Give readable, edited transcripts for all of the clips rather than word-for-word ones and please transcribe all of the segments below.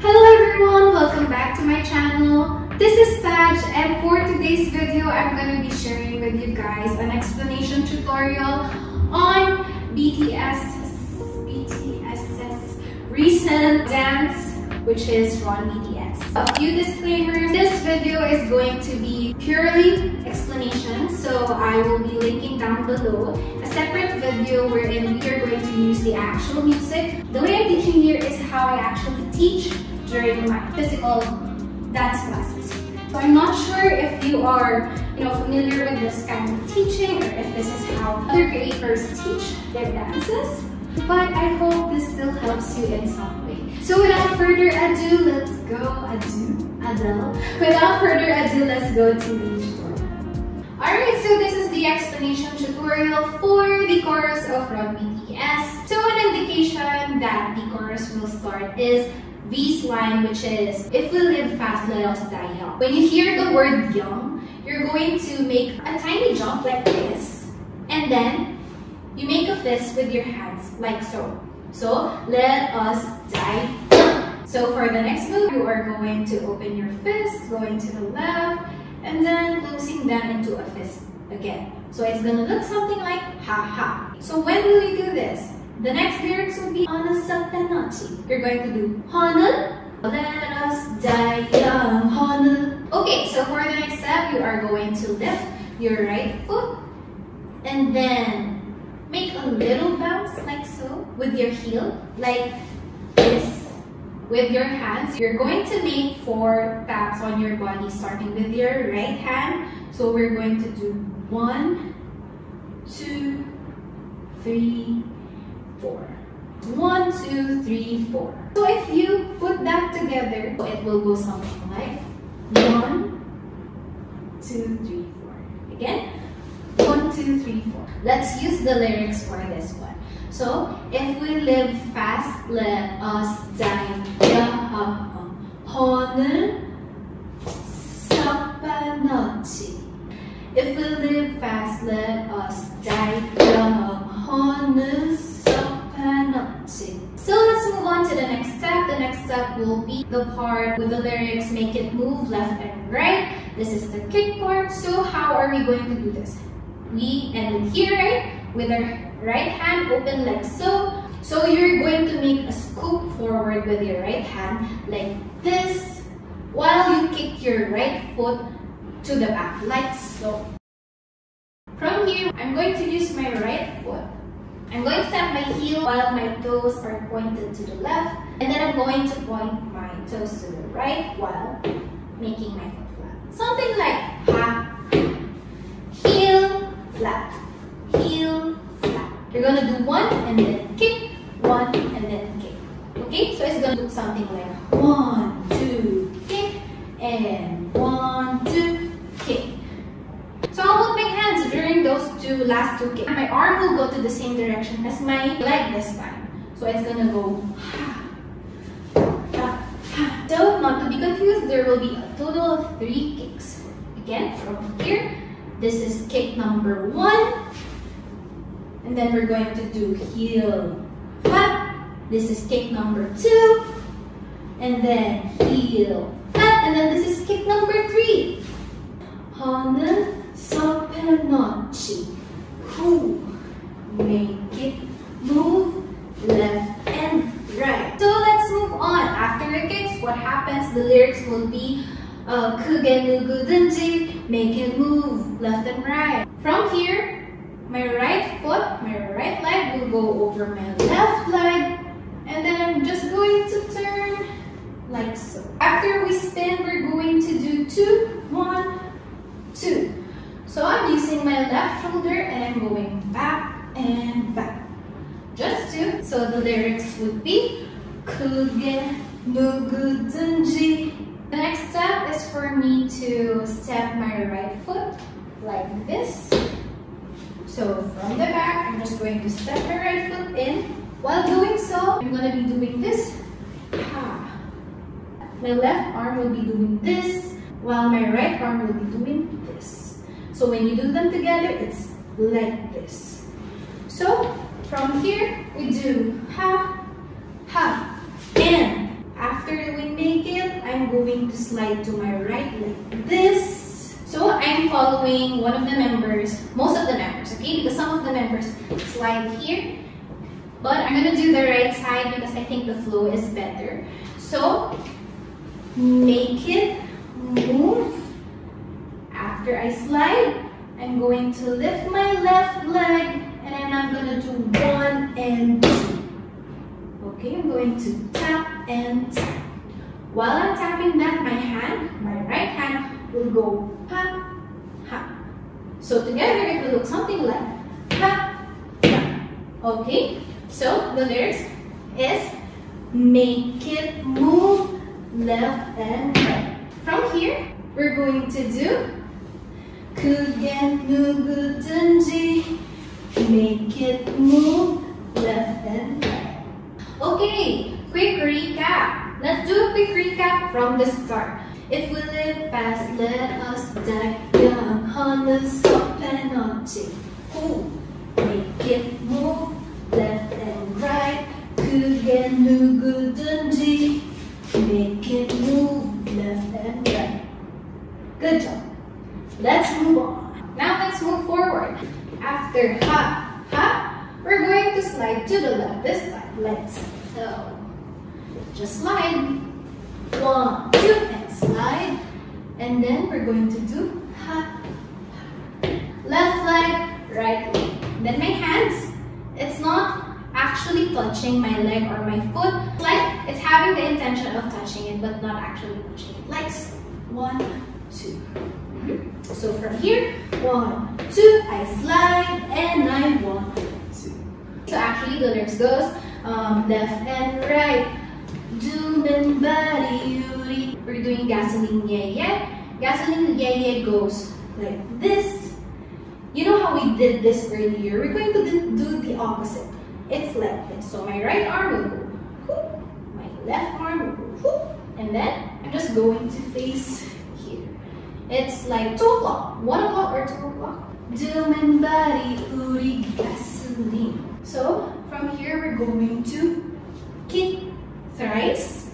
Hello everyone, welcome back to my channel. This is Tatj, and for today's video, I'm going to be sharing with you guys an explanation tutorial on BTS's recent dance, which is Run BTS. A few disclaimers. This video is going to be purely explanation, so I will be linking down below a separate video wherein we are going to use the actual music. The way I'm teaching here is how I actually teach during my physical dance classes. So I'm not sure if you are familiar with this kind of teaching, or if this is how other creators teach their dances, but I hope this still helps you in some way. So without further ado, let's go. Without further ado, let's go to the tutorial. Alright, so this is the explanation tutorial for the chorus of Run BTS. So an indication that the chorus will start is V's line, which is, "If we live fast, let us die young." When you hear the word young, you're going to make a tiny jump like this, and then you make a fist with your hands like so. So, let us die young. So for the next move, you are going to open your fist, going to the left, and then closing them into a fist again. So it's gonna look something like ha ha. So when will you do this? The next lyrics will be Hana Satanachi. You're going to do Hana, let us die young, Hana. Okay, so for the next step, you are going to lift your right foot and then make a little bounce like so with your heel, like this. With your hands, you're going to make 4 taps on your body, starting with your right hand. So we're going to do 1, 2, 3, 4. 1, 2, 3, 4. So if you put that together, it will go something like 1, 2, 3, 4. Again. 1, 2, 3, 4. Let's use the lyrics for this one. So, if we live fast, let us die young. Hana Satanachi. If we live fast, let us die young. Hana Satanachi. So, let's move on to the next step. The next step will be the part with the lyrics, make it move left and right. This is the kick part. So, how are we going to do this? We end here, right? With our right hand open like so. So you're going to make a scoop forward with your right hand like this, while you kick your right foot to the back like so. From here, I'm going to use my right foot. I'm going to tap my heel while my toes are pointed to the left, and then I'm going to point my toes to the right while making my foot flat. Something like ha, heel, flat, heel, flat. You're going to do one and then kick, one and then kick. Okay, so it's going to look something like 1, 2, kick, and 1, 2, kick. So I'll put my hands during those last two kicks. My arm will go to the same direction as my leg this time. So it's going to go ha, ha, ha. So not to be confused, there will be a total of 3 kicks. Again, from here. This is kick number 1, and then we're going to do heel flat. This is kick number 2, and then heel flat, and then this is kick number 3. Hana Satanachi. Who make it move left and right. So let's move on. After the kicks, what happens? The lyrics will be make it move left and right. From here, my right foot, my right leg will go over my left leg, and then I'm just going to turn like so. After we spin, we're going to do 2, 1, 2. So I'm using my left shoulder and I'm going back and back. Just 2. So the lyrics would be The next step is for me to step my right foot like this. So from the back, I'm just going to step my right foot in. While doing so, I'm going to be doing this. My left arm will be doing this, while my right arm will be doing this. So when you do them together, it's like this. So From here, we do half, half, and after we make it, I'm going to slide to my right like this. So I'm following one of the members, most of the members, okay? Because some of the members slide here, but I'm gonna do the right side because I think the flow is better. So make it, move. After I slide, I'm going to lift my left leg, and then I'm gonna do one and two. Okay, I'm going to tap and tap. While I'm tapping that, my hand, my right hand, will go pop, pop. So together it will look something like pop, pop. Okay, so the lyrics is make it move left and right. From here, we're going to do make it move left and right. Okay, quick recap. Let's do a quick recap from the start. If we live fast, let us die young. On the soft and object. Ooh. Make it move left and right. Make it move left and right. Good job. Let's move on. Now let's move forward. After hop, hop, we're going to slide to the left this time. Let's go. Just slide. One, two, and slide. And then we're going to do hop, hop. Left leg, right leg. Then my hands, it's not actually touching my leg or my foot. Like it's having the intention of touching it, but not actually touching it. Like so. One, two. So from here, one, two, I slide, and I one, two. So actually the lyrics goes left and right. Doom and body yuri. We're doing gasoline yeah yeah. Gasoline yeah yeah goes like this. You know how we did this earlier? We're going to do the opposite. It's like this. So my right arm will go whoop, my left arm will go whoop, and then I'm just going to face. It's like 2 o'clock, 1 o'clock or 2 o'clock. Doom and body, uri, gasoline. So, from here we're going to kick thrice.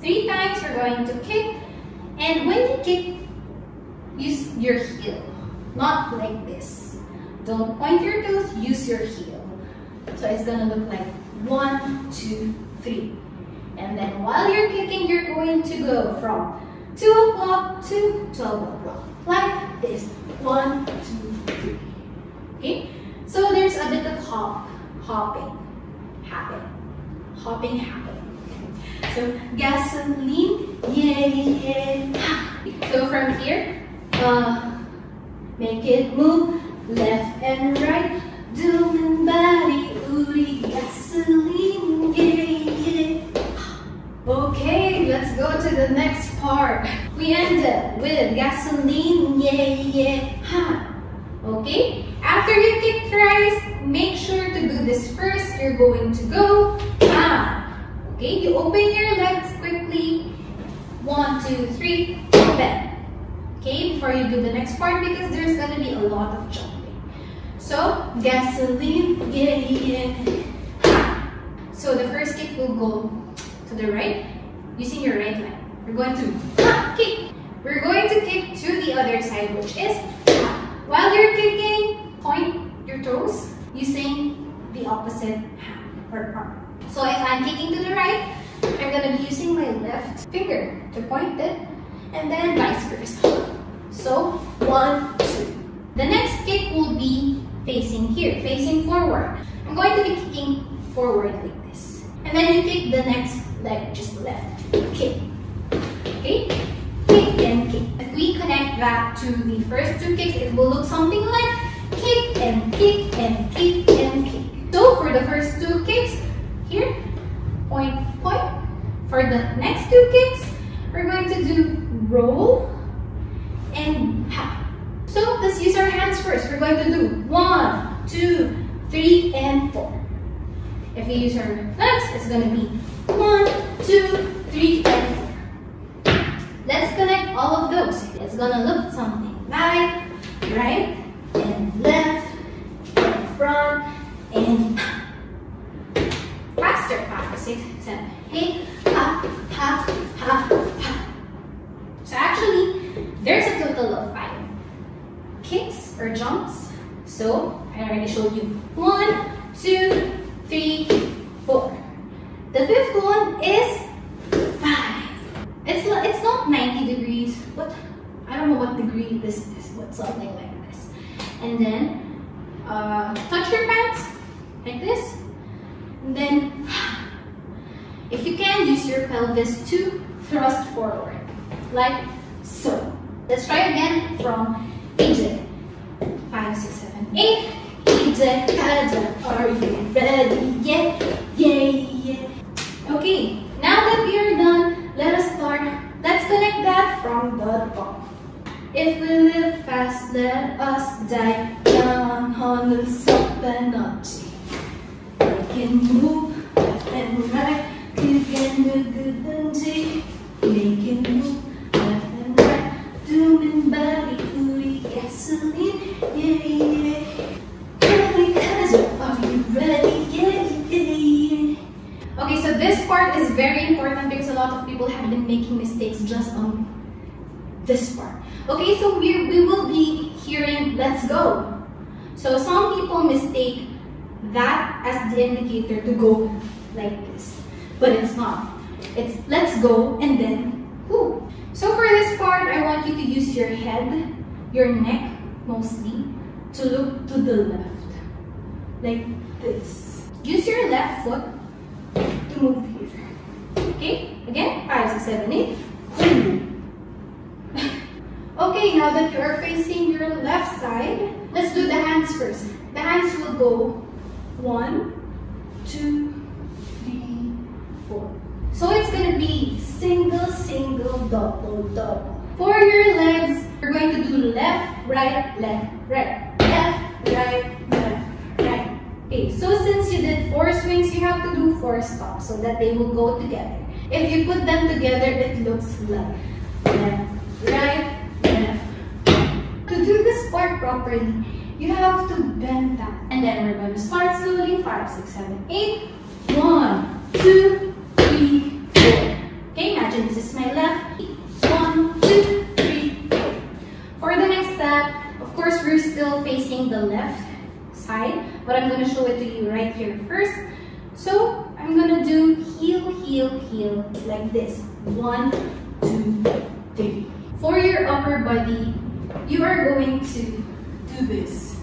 3 times we're going to kick. And when you kick, use your heel. Not like this. Don't point your toes, use your heel. So it's gonna look like 1, 2, 3. And then while you're kicking, you're going to go from 2 o'clock to 12 o'clock. Like this. 1, 2, 3. Okay? So there's a bit of hopping happening. So gasoline, yay, yeah. So from here, make it move left and right. Doom and body, uri, gasoline, yay, yeah. Okay, let's go to the next part. We ended with gasoline, yeah, yeah, ha. Okay? After you kick thrice, make sure to do this first. You're going to go, ha. Okay? You open your legs quickly. 1, 2, 3, open. Okay? Before you do the next part because there's gonna be a lot of jumping. So, gasoline, yeah, yeah, ha. So, the first kick will go to the right using your right leg. We're going to kick. We're going to kick to the other side, which is while you're kicking, point your toes using the opposite hand or arm. So if I'm kicking to the right, I'm going to be using my left finger to point it and then vice versa. So 1, 2. The next kick will be facing here, facing forward. I'm going to be kicking forward like this. And then you kick the next leg, just left. Kick. Okay, kick and kick. If we connect that to the first two kicks, it will look something like kick and kick and kick and kick. So for the first two kicks, here, point, point. For the next two kicks, we're going to do roll and hop. So let's use our hands first. We're going to do 1, 2, 3, and 4. If we use our legs, it's going to be 1, 2, 3, and 4. Let's connect all of those. It's gonna look something like right and left, and front and faster. 5, 6, 7, 8, ha, ha, ha, ha. So actually, there's a total of 5 kicks or jumps. So I already showed you 1, 2, 3, 4. The fifth one is 5. It's not 90 degrees. What? I don't know what degree this is, but something like this. And then touch your pants like this. And then, if you can, use your pelvis to thrust forward, like so. Let's try again from Ije. 5, 6, 7, 8. Ije, Tatj, are you ready? Yeah, yeah, yeah. Okay, now that we are done, let us start. Let's connect that from the top. If we live fast, let us die young, on the soap and not cheap. We can move left and right. You can do good and cheap. Make it move left and right. Doing body, booty, gasoline. Yeah, yeah. Really, are you ready? Yeah, yeah, yeah. Okay, so this part is very important because a lot of people have been making mistakes just on this part. Okay, so we will be hearing "let's go." So some people mistake that as the indicator to go like this, but it's not. It's "let's go" and then whoo. So for this part, I want you to use your head, your neck mostly, to look to the left, like this. Use your left foot to move here. Okay, again, 5, 6, 7, 8. Okay, now that you are facing your left side, let's do the hands first. The hands will go 1, 2, 3, 4. So it's going to be single, single, double, double. For your legs, you're going to do left, right, left, right. Left, right, left, right. Okay, so since you did 4 swings, you have to do 4 stops so that they will go together. If you put them together, it looks like left, right, properly, you have to bend that, and then we're going to start slowly. 5, 6, 7, 8. 1, 2, 3, 4. Okay, imagine this is my left. 1, 2, 3, 4. For the next step, of course, we're still facing the left side, but I'm going to show it to you right here first. So I'm going to do heel, heel, heel like this. 1, 2, 3. For your upper body, you are going to do this.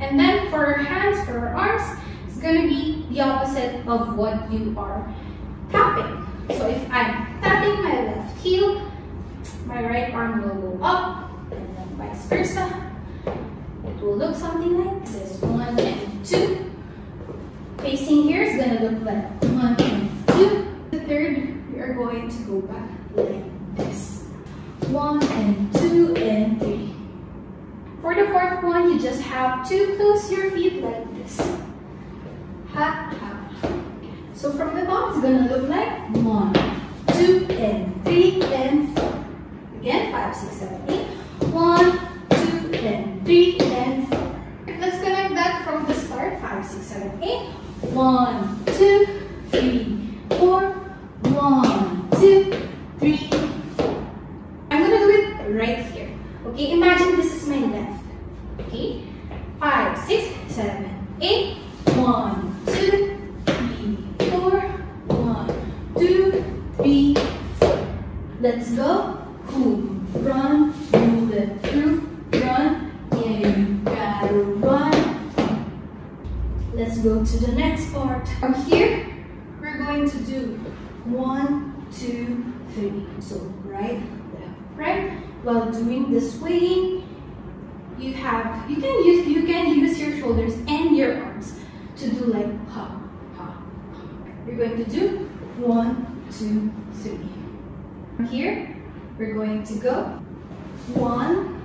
And then for your hands, for your arms, it's going to be the opposite of what you are tapping. So if I'm tapping my left heel, my right arm will go up, and then vice versa. It will look something like this. 1 and 2. Facing here is going to look like 1 and 2. The third, we are going to go back like this. 1 and 2 and 3. For the fourth one, you just have to close your feet like this. Ha, ha. So from the top, it's gonna look like 1, 2, and 3, and 4. Again, 5, 6, 7, 8. 1, 2, and 3, and 4. Let's connect that from the start. 5, 6, 7, 8. 1, 2, 3, 4. 1, 2, 3. Right here. Okay, imagine this is my left. Okay, 5, 6, 7, 8. 1, 2, 3, 4. 1, 2, 3, 4. Let's go. Boom, run, move it through, run. Yeah, you gotta run. Let's go to the next part. From here, we're going to do 1, 2, 3. So right, left, right. While doing this swing, you can use your shoulders and your arms to do like ha, ha, ha. We're going to do 1, 2, 3. From here, we're going to go 1,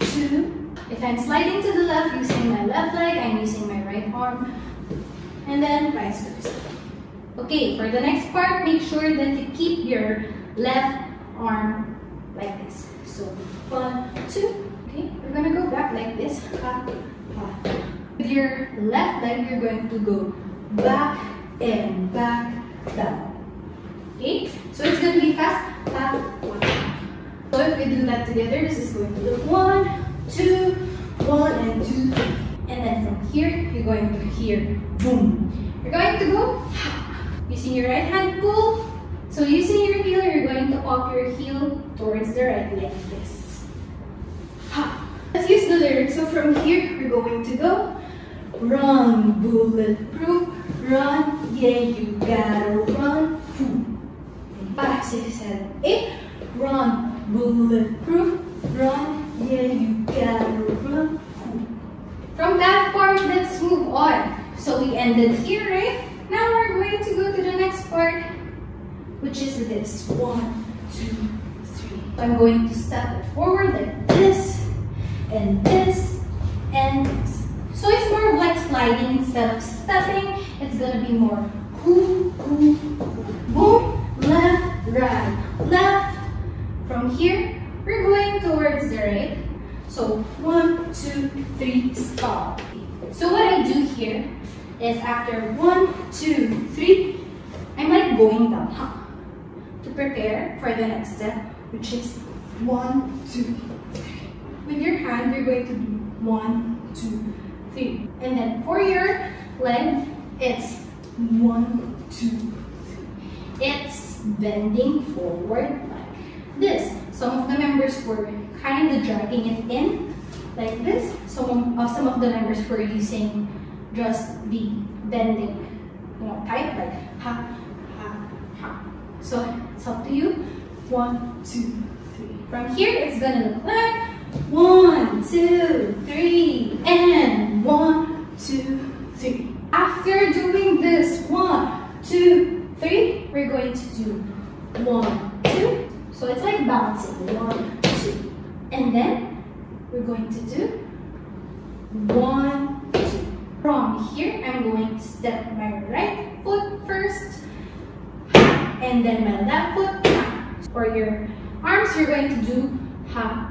2. If I'm sliding to the left using my left leg, I'm using my right arm, and then vice versa. Okay, for the next part, make sure that you keep your left arm like this. So 1, 2. Okay, we're gonna go back like this. Ha, ha. With your left leg, you're going to go back in, back down. Okay, so it's going to be fast, back, one. So if we do that together, this is going to look 1, 2, 1 and 2, 3. And then from here, you're going to here, boom. You're going to go using your right hand, pull. So using your heel, you're going to up your heel towards the right leg, like this. Let's use the lyrics. So from here, we're going to go, run, bulletproof, run, yeah, you gotta run, boom. 5, 6, 7, 8, run, bulletproof, run, yeah, you gotta run. From that part, let's move on. So we ended here, right? Now we're going to go to the next part, which is this. 1, 2, 3. I'm going to step it forward like this, and this, and this. So it's more of like sliding instead of stepping. It's gonna be more boom, boom, boom, left, right, left. From here, we're going towards the right. So 1, 2, 3, stop. So what I do here is after 1, 2, 3, I'm like going down to prepare for the next step, which is 1, 2, 3. With your hand, you're going to do 1, 2, 3. And then for your leg, it's 1, 2, 3. It's bending forward like this. Some of the members were kind of dragging it in like this. Some of the members were using just the bending, you know, type like ha, ha, ha. So it's up to you. 1, 2, 3. From here, it's gonna look like 1, 2, 3, and 1, 2, 3. After doing this 1, 2, 3, we're going to do 1, 2. So it's like bouncing, 1, 2, and then we're going to do 1, 2. From here, I'm going to step my right foot first, and then my left foot. For your arms, you're going to do ha,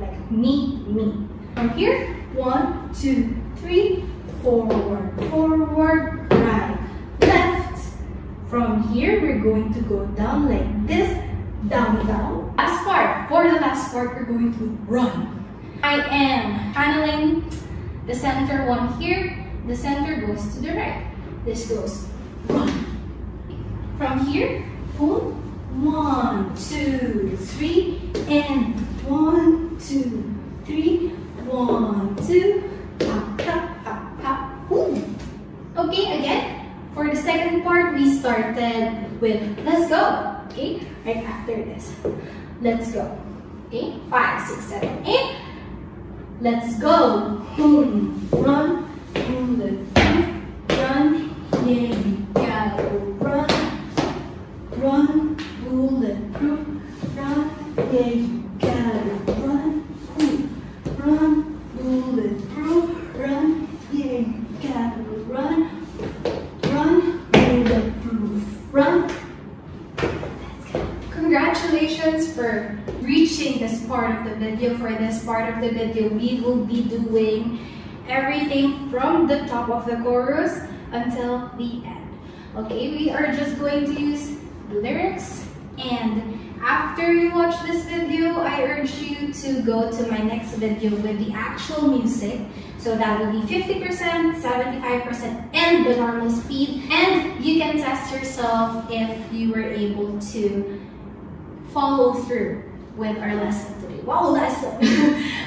like me, me. From here, 1, 2, 3, forward, forward, right, left. From here, we're going to go down like this. Down, down. Last part. For the last part, we're going to run. I am channeling the center one here. The center goes to the right. This goes run. From here, pull. 1, 2, 3, and 1, 2, 3, 1, 2, pop, pop, pop, pop. Ooh. Okay, again. For the second part, we started with let's go. Okay, right after this, let's go. Okay, 5, 6, 7, 8. Let's go. Boom, run, boom, run, yeah, you gotta run, run, bulletproof, run, yeah, you gotta run, boom, run, bulletproof, run, yeah, you gotta run, run, bulletproof, run. Congratulations for reaching this part of the video. For this part of the video, we will be doing everything from the top of the chorus until the end. Okay, we are just going to use the lyrics. And after you watch this video, I urge you to go to my next video with the actual music. So that will be 50%, 75%, and the normal speed. And you can test yourself if you were able to follow through with our lesson today. Wow, lesson!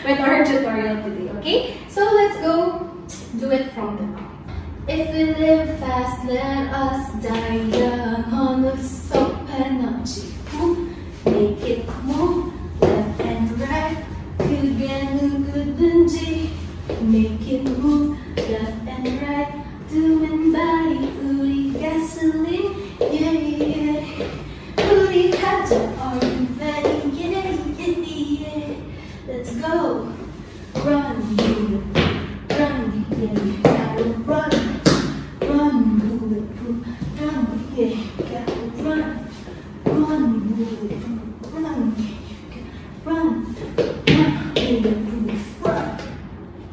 With our tutorial today, okay? So let's go do it from the top. If we live fast, let us die young. On the soap and not cheap. Make it move, left and right. Could get a good bungee. Make it move, left and right. Doing body, booty, gasoline. Yeah, yeah, yeah. Booty, Tatj. Go, run, bulletproof, run, yeah, you gotta run, run, bulletproof, run, yeah, you gotta run, run, bulletproof, run, yeah, you gotta run, run, bulletproof, run.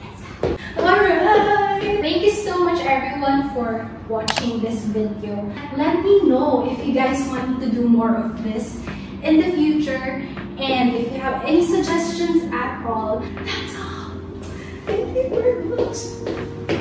That's all. Alright, thank you so much everyone for watching. watching this video. Let me know if you guys want me to do more of this in the future, and if you have any suggestions at all. That's all. Thank you very much.